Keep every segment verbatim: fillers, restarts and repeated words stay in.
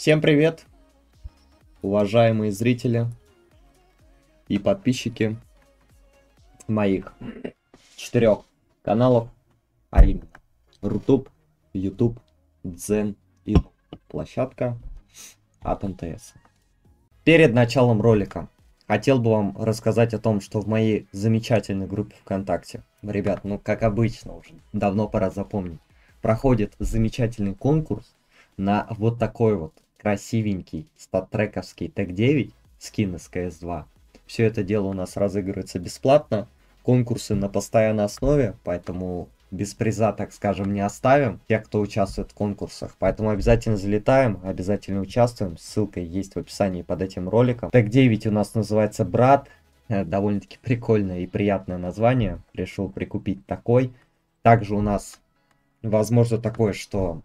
Всем привет, уважаемые зрители и подписчики моих четырех каналов, а именно Рутуб, YouTube, Дзен и площадка от МТС. Перед началом ролика хотел бы вам рассказать о том, что в моей замечательной группе ВКонтакте, ребят, ну как обычно уже, давно пора запомнить, проходит замечательный конкурс на вот такой вот красивенький статтрековский тэк девять скин из си эс два. Все это дело у нас разыгрывается бесплатно. Конкурсы на постоянной основе, поэтому без приза, так скажем, не оставим тех, кто участвует в конкурсах. Поэтому обязательно залетаем, обязательно участвуем. Ссылка есть в описании под этим роликом. тэк девять у нас называется «Брат». Довольно-таки прикольное и приятное название. Решил прикупить такой. Также у нас возможно такое, что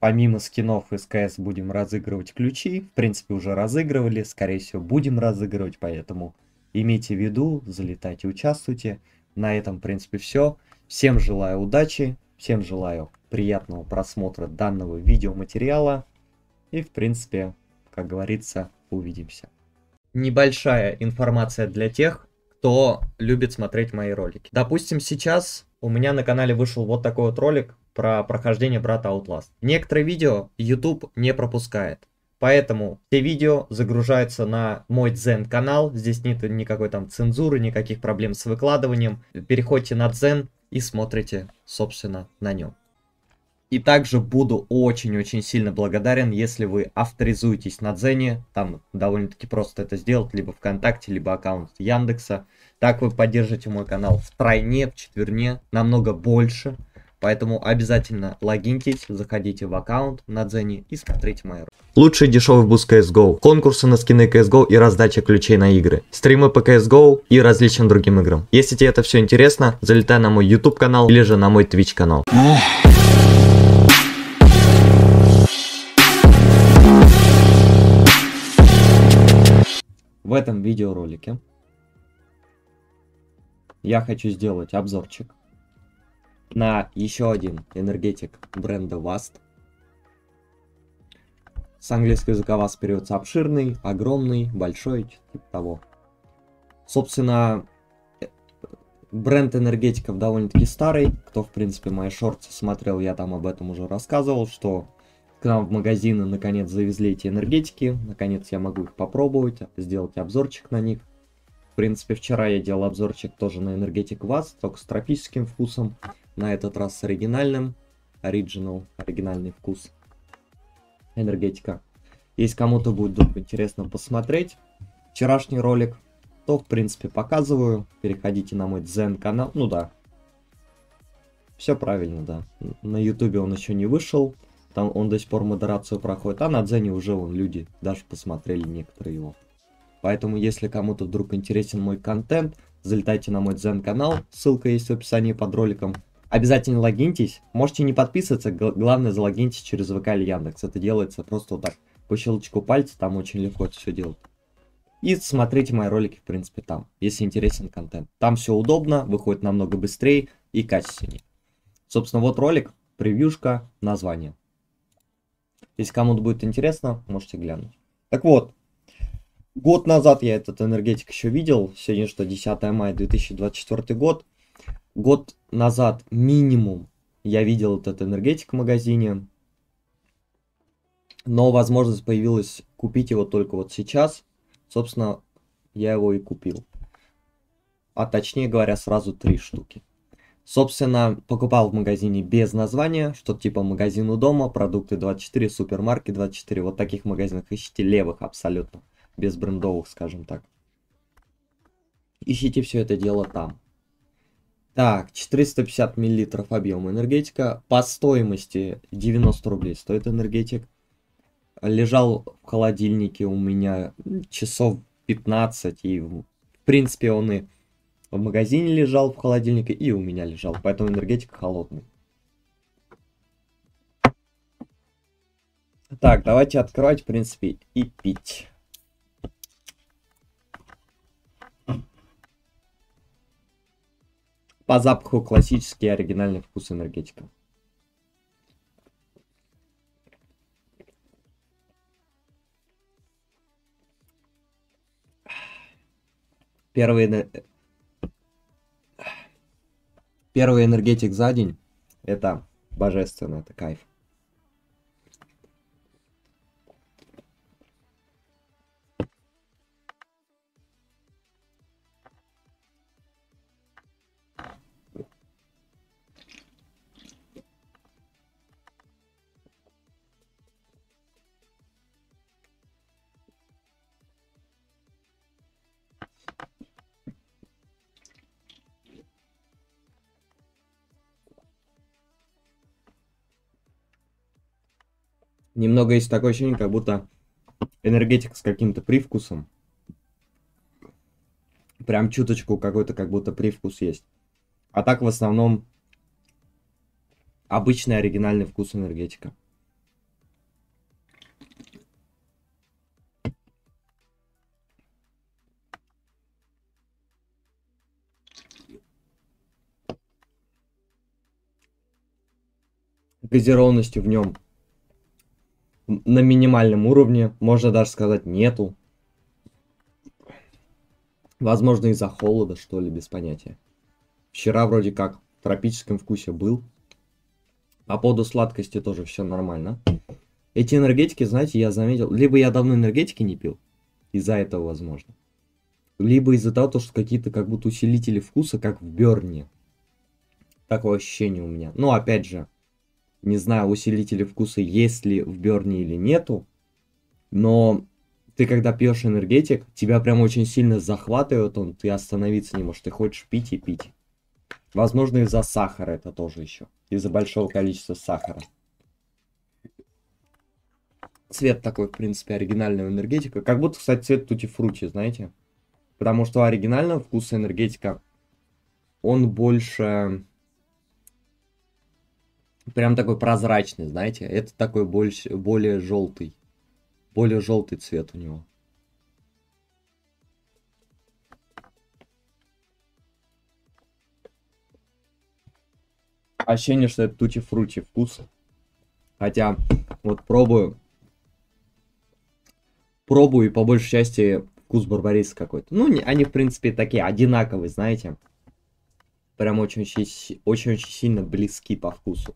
помимо скинов из си эс будем разыгрывать ключи. В принципе, уже разыгрывали. Скорее всего, будем разыгрывать. Поэтому имейте в виду, залетайте, участвуйте. На этом, в принципе, все. Всем желаю удачи. Всем желаю приятного просмотра данного видеоматериала. И, в принципе, как говорится, увидимся. Небольшая информация для тех, кто любит смотреть мои ролики. Допустим, сейчас у меня на канале вышел вот такой вот ролик про прохождение брата Outlast. Некоторые видео YouTube не пропускает. Поэтому все видео загружаются на мой Дзен канал. Здесь нет никакой там цензуры, никаких проблем с выкладыванием. Переходите на Дзен и смотрите, собственно, на нем. И также буду очень-очень сильно благодарен, если вы авторизуетесь на Дзене. Там довольно-таки просто это сделать. Либо ВКонтакте, либо аккаунт Яндекса. Так вы поддержите мой канал втройне, вчетверне, намного больше. Поэтому обязательно логиньтесь, заходите в аккаунт на Дзене и смотрите мои ролики. Лучший дешевый бус си эс го, конкурсы на скины си эс го и раздача ключей на игры, стримы по си эс го и различным другим играм. Если тебе это все интересно, залетай на мой YouTube канал или же на мой Twitch канал. В этом видеоролике я хочу сделать обзорчик на еще один энергетик бренда Vast. С английского языка Vast переводится обширный, огромный, большой, типа того. Собственно, бренд энергетиков довольно-таки старый. Кто, в принципе, мои шорты смотрел, я там об этом уже рассказывал, что к нам в магазины наконец завезли эти энергетики. Наконец я могу их попробовать, сделать обзорчик на них. В принципе, вчера я делал обзорчик тоже на энергетик Vast, только с тропическим вкусом. На этот раз с оригинальным, оригинал, оригинальный вкус энергетика. Если кому-то будет вдруг интересно посмотреть вчерашний ролик, то, в принципе, показываю. Переходите на мой Дзен канал, ну да, все правильно, да. На Ютубе он еще не вышел, там он до сих пор модерацию проходит, а на Дзене уже вон люди даже посмотрели некоторые его. Поэтому, если кому-то вдруг интересен мой контент, залетайте на мой Дзен канал, ссылка есть в описании под роликом. Обязательно логиньтесь, можете не подписываться, главное залогиньтесь через ВК или Яндекс. Это делается просто вот так, по щелчку пальца, там очень легко это все делать. И смотрите мои ролики, в принципе, там, если интересен контент. Там все удобно, выходит намного быстрее и качественнее. Собственно, вот ролик, превьюшка, название. Если кому-то будет интересно, можете глянуть. Так вот, год назад я этот энергетик еще видел. Сегодня что, десятое мая две тысячи двадцать четвёртый год. Год назад минимум я видел этот энергетик в магазине, но возможность появилась купить его только вот сейчас. Собственно, я его и купил. А точнее говоря, сразу три штуки. Собственно, покупал в магазине без названия, что-то типа магазин у дома, продукты двадцать четыре, супермаркет двадцать четыре. Вот таких магазинах ищите, левых абсолютно, без брендовых, скажем так. Ищите все это дело там. Так, четыреста пятьдесят миллилитров объема энергетика. По стоимости девяносто рублей стоит энергетик. Лежал в холодильнике у меня часов пятнадцать. И в принципе он и в магазине лежал в холодильнике, и у меня лежал. Поэтому энергетик холодный. Так, давайте открывать, в принципе, и пить. По запаху классический оригинальный вкус энергетика. Первый, первый энергетик за день, это божественно, это кайф. Немного есть такое ощущение, как будто энергетик с каким-то привкусом. Прям чуточку какой-то, как будто привкус есть. А так в основном обычный оригинальный вкус энергетика. Газированностью в нем на минимальном уровне, можно даже сказать, нету. Возможно, из-за холода, что ли, без понятия. Вчера вроде как в тропическом вкусе был. По поводу сладкости тоже все нормально. Эти энергетики, знаете, я заметил, либо я давно энергетики не пил, из-за этого, возможно. Либо из-за того, что какие-то как будто усилители вкуса, как в Бёрне. Такое ощущение у меня. Но опять же, не знаю, усилители вкуса есть ли в Бёрне или нету, но ты когда пьешь энергетик, тебя прям очень сильно захватывает он, ты остановиться не можешь, ты хочешь пить и пить. Возможно, из-за сахара это тоже еще, из-за большого количества сахара. Цвет такой, в принципе, оригинального энергетика, как будто, кстати, цвет тутти-фрути, знаете, потому что оригинального вкуса энергетика, он больше... Прям такой прозрачный, знаете. Это такой больше, более желтый. Более желтый цвет у него. Ощущение, что это тутти-фрути вкус. Хотя, вот пробую. Пробую, и по большей части вкус барбариса какой-то. Ну, они, в принципе, такие одинаковые, знаете. Прям очень-очень очень сильно близки по вкусу.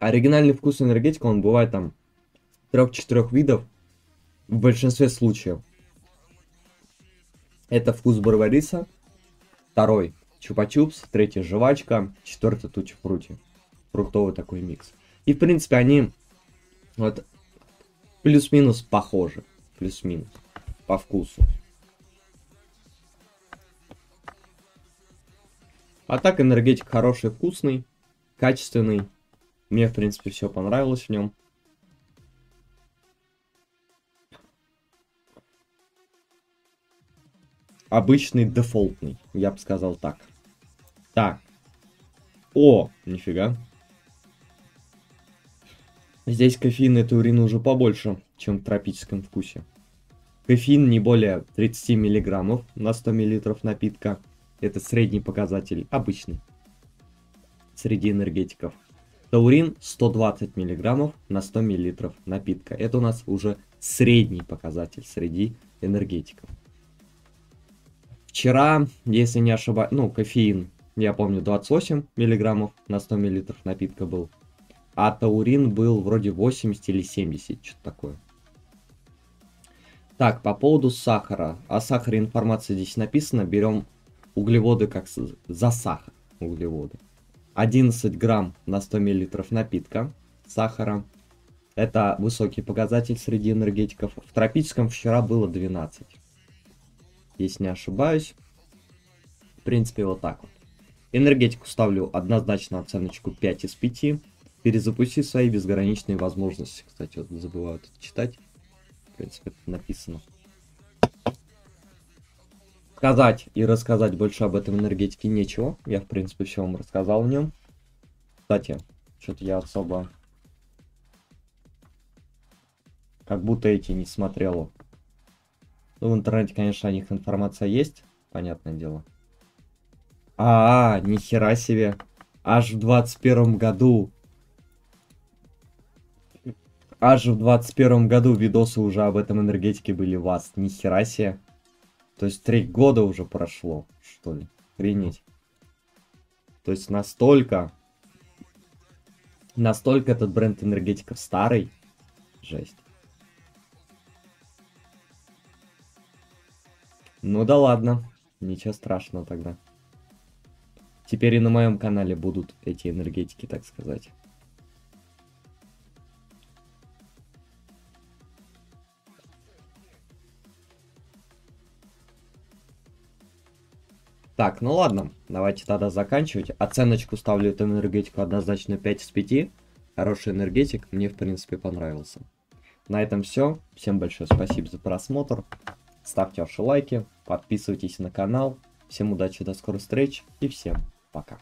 Оригинальный вкус энергетика, он бывает там трех-четырех видов. В большинстве случаев это вкус барбариса, второй чупа-чупс, третий жвачка, четвертый тутти-фрути, фруктовый такой микс. И в принципе они вот плюс-минус похожи, плюс-минус по вкусу. А так энергетик хороший, вкусный, качественный. Мне, в принципе, все понравилось в нем. Обычный, дефолтный, я бы сказал так. Так. О, нифига. Здесь кофеин и таурина уже побольше, чем в тропическом вкусе. Кофеин не более тридцати миллиграммов на сто миллилитров напитка. Это средний показатель, обычный, среди энергетиков. Таурин сто двадцать миллиграммов на сто миллилитров напитка. Это у нас уже средний показатель среди энергетиков. Вчера, если не ошибаюсь, ну, кофеин, я помню, двадцать восемь миллиграммов на сто миллилитров напитка был. А таурин был вроде восемьдесят или семьдесят, что-то такое. Так, по поводу сахара. О сахаре информация здесь написана. Берем углеводы как за сахар. Углеводы. одиннадцать грамм на сто миллилитров напитка сахара. Это высокий показатель среди энергетиков. В тропическом вчера было двенадцать. Если не ошибаюсь. В принципе, вот так вот. Энергетику ставлю однозначно оценочку пять из пяти. Перезапусти свои безграничные возможности. Кстати, вот забываю это читать. В принципе, это написано. Сказать и рассказать больше об этом энергетике нечего. Я, в принципе, все вам рассказал о нем. Кстати, что-то я особо... Как будто эти не смотрел. Ну, в интернете, конечно, о них информация есть. Понятное дело. А, -а, нихера себе. Аж в двадцать первом году. Аж в двадцать первом году видосы уже об этом энергетике были в Vast. Нихера себе. То есть три года уже прошло, что ли. Охренеть. То есть настолько... Настолько этот бренд энергетиков старый. Жесть. Ну да ладно. Ничего страшного тогда. Теперь и на моем канале будут эти энергетики, так сказать. Так, ну ладно, давайте тогда заканчивать. Оценочку ставлю эту энергетику однозначно пять из пяти. Хороший энергетик, мне в принципе понравился. На этом все. Всем большое спасибо за просмотр. Ставьте ваши лайки, подписывайтесь на канал. Всем удачи, до скорых встреч и всем пока.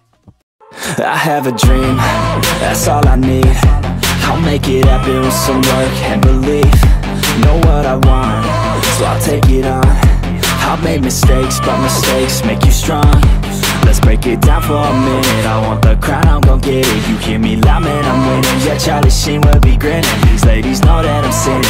I've made mistakes, but mistakes make you strong. Let's break it down for a minute. I want the crown, I'm gon' get it. You hear me loud, man, I'm winning. Yeah, Charlie Sheen will be grinning. These ladies know that I'm sinning.